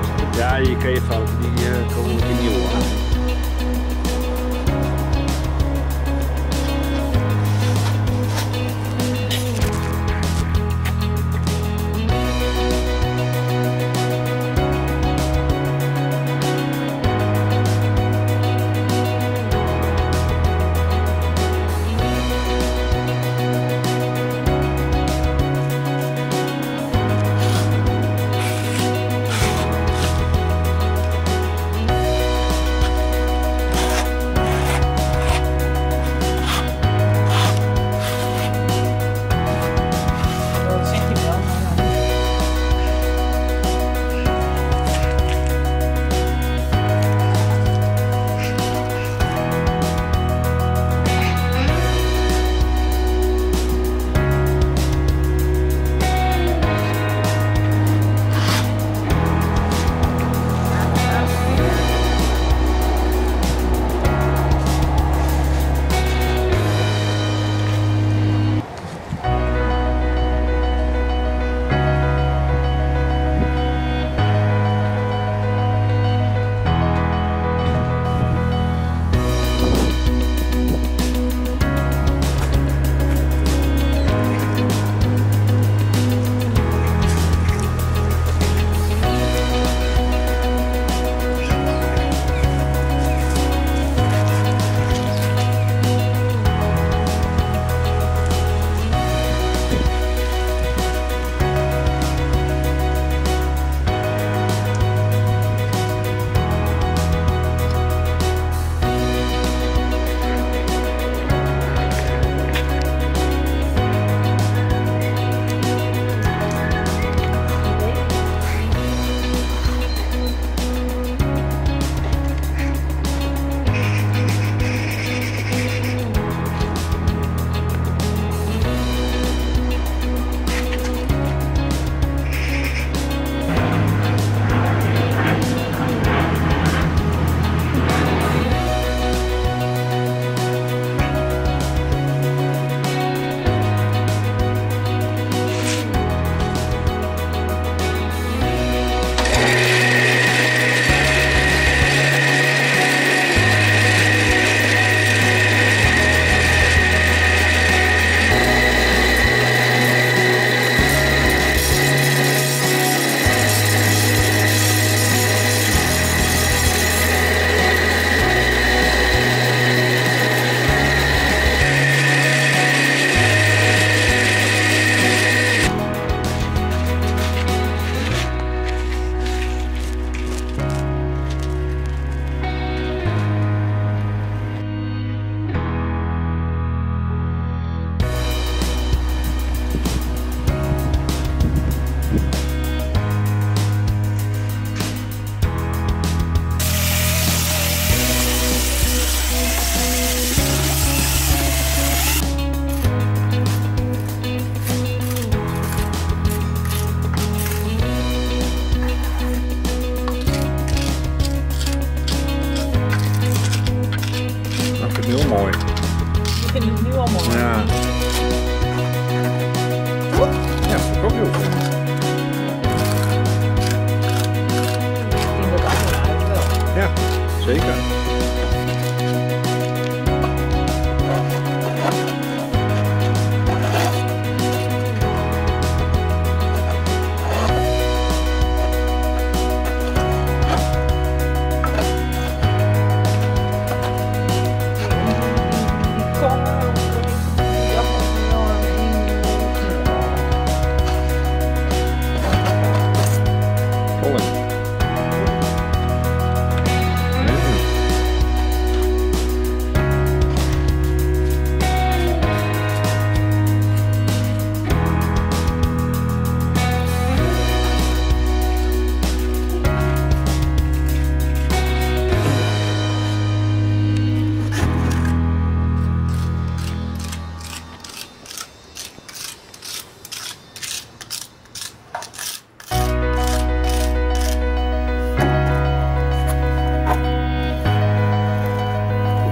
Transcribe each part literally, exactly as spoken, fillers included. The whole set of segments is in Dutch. fout? Ja, je kan je fout. Die uh, komen we opnieuw aan.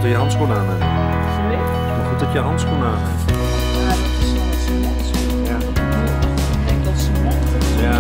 Je handschoenen aan hebt. Maar goed dat je handschoenen aan hebt. Ja, dat is wel cement. Ja. Ik denk dat cement. Ja.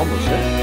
anders, hè?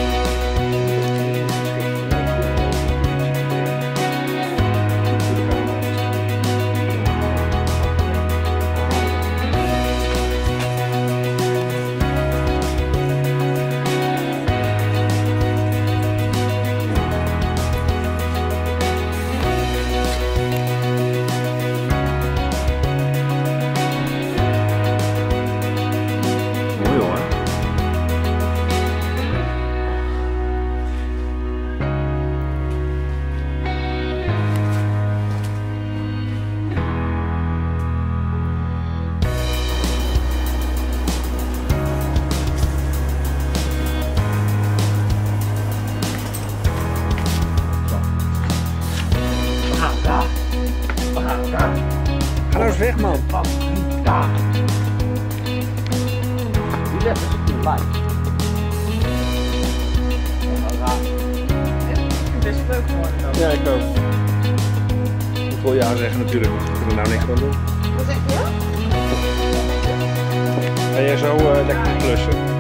Ga nou eens weg, man. Die legt het op de lijn. Dit is leuk geworden. Ja, ik ook. Ik wil jou zeggen natuurlijk, ik kan er nou niks van doen. Wat zeg je? Ga jij zo uh, lekker plussen?